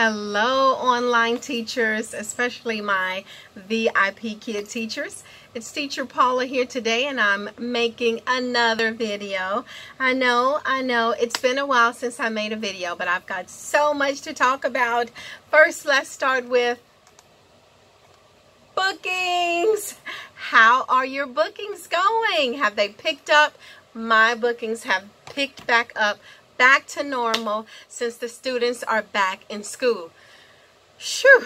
Hello online teachers, especially my VIPKid teachers. It's Teacher Paula here today and I'm making another video. I know, it's been a while since I made a video, but I've got so much to talk about. First, let's start with bookings. How are your bookings going? Have they picked up? My bookings have picked back up. Back to normal since the students are back in school. Shoo!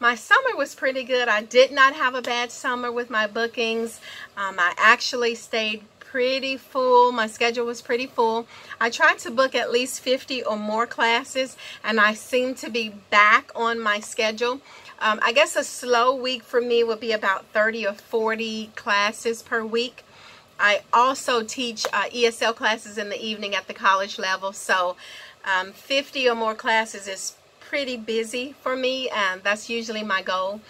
My summer was pretty good. I did not have a bad summer with my bookings. I actually stayed pretty full. My schedule was pretty full. I tried to book at least 50 or more classes, and I seem to be back on my schedule. I guess a slow week for me would be about 30 or 40 classes per week. I also teach ESL classes in the evening at the college level, so 50 or more classes is pretty busy for me, and that's usually my goal.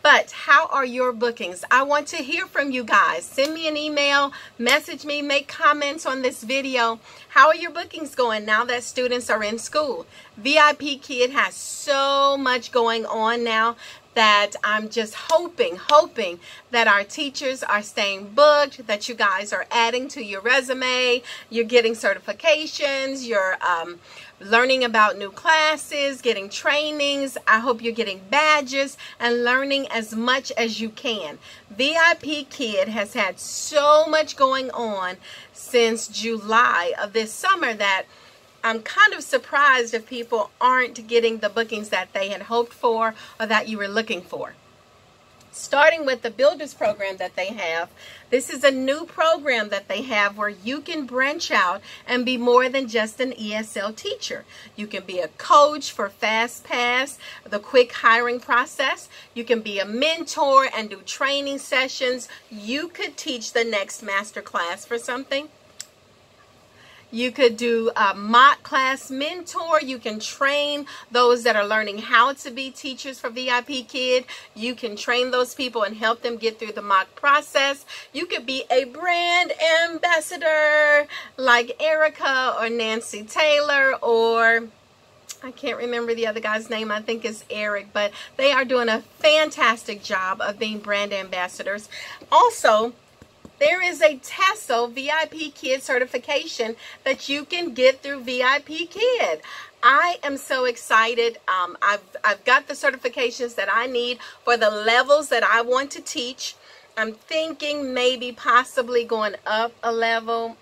But how are your bookings? I want to hear from you guys. Send me an email, message me, make comments on this video. How are your bookings going now that students are in school? VIPKid has so much going on now that I'm just hoping that our teachers are staying booked, that you guys are adding to your resume, you're getting certifications, you're learning about new classes, getting trainings. I hope you're getting badges and learning as much as you can. VIPKid has had so much going on since July of this summer that I'm kind of surprised if people aren't getting the bookings that they had hoped for or that you were looking for. Starting with the builders program that they have, this is a new program that they have where you can branch out and be more than just an ESL teacher. You can be a coach for FastPass, the quick hiring process. You can be a mentor and do training sessions. You could teach the next master class for something. You could do a mock class mentor. You can train those that are learning how to be teachers for VIPKid. You can train those people and help them get through the mock process. You could be a brand ambassador like Erica or Nancy Taylor, or I can't remember the other guy's name. I think it's Eric, but they are doing a fantastic job of being brand ambassadors. Also, there is a TESOL VIPKid certification that you can get through VIPKid. I am so excited. I've got the certifications that I need for the levels that I want to teach. I'm thinking maybe possibly going up a level.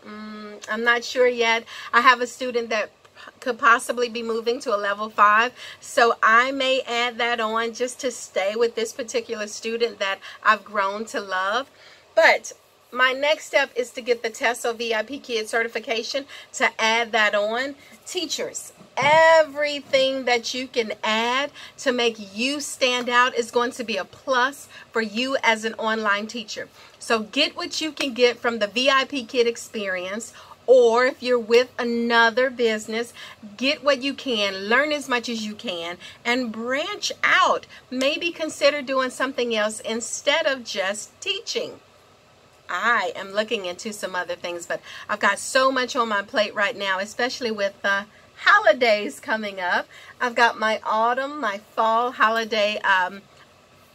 I'm not sure yet. I have a student that could possibly be moving to a level 5, so I may add that on just to stay with this particular student that I've grown to love. But my next step is to get the TESOL VIPKid certification to add that on. Teachers, everything that you can add to make you stand out is going to be a plus for you as an online teacher. So get what you can get from the VIPKid experience, or if you're with another business, get what you can, learn as much as you can, and branch out. Maybe consider doing something else instead of just teaching. I am looking into some other things, but I've got so much on my plate right now, especially with the holidays coming up. I've got my autumn, my fall holiday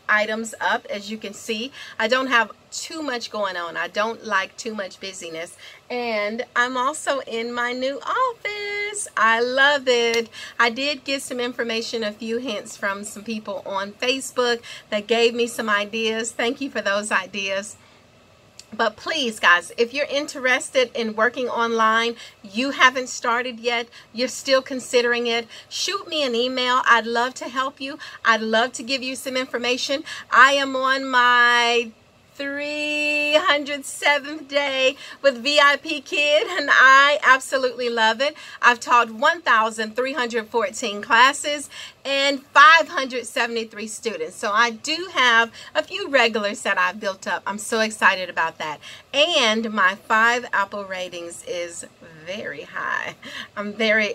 items up, as you can see. I don't have too much going on. I don't like too much busyness. And I'm also in my new office. I love it. I did get some information, a few hints from some people on Facebook that gave me some ideas. Thank you for those ideas. But please, guys, if you're interested in working online, you haven't started yet, you're still considering it, shoot me an email. I'd love to help you. I'd love to give you some information. I am on my 307th day with VIPKid, and I absolutely love it. I've taught 1,314 classes and 573 students. So I do have a few regulars that I've built up. I'm so excited about that. And my 5 Apple ratings is very high. I'm very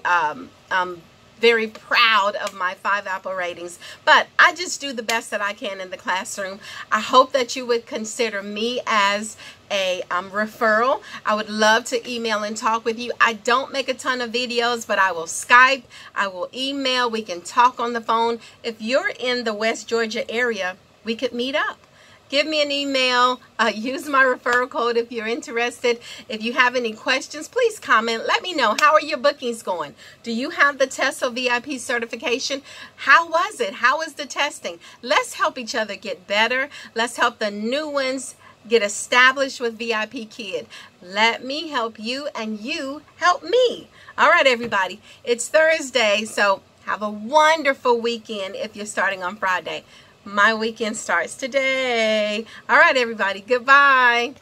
very proud of my 5 Apple ratings, but I just do the best that I can in the classroom. I hope that you would consider me as a referral. I would love to email and talk with you. I don't make a ton of videos, but I will Skype, I will email, we can talk on the phone. If you're in the West Georgia area, we could meet up. Give me an email, use my referral code if you're interested. If you have any questions, please comment. Let me know, how are your bookings going? Do you have the TESOL VIP certification? How was it? How is the testing? Let's help each other get better. Let's help the new ones get established with VIPKid. Let me help you and you help me. All right, everybody, it's Thursday, so have a wonderful weekend if you're starting on Friday. My weekend starts today. All right, everybody. Goodbye.